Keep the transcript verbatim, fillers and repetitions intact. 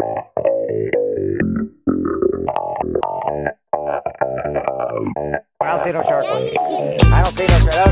I don't see no shark. I don't see no shark.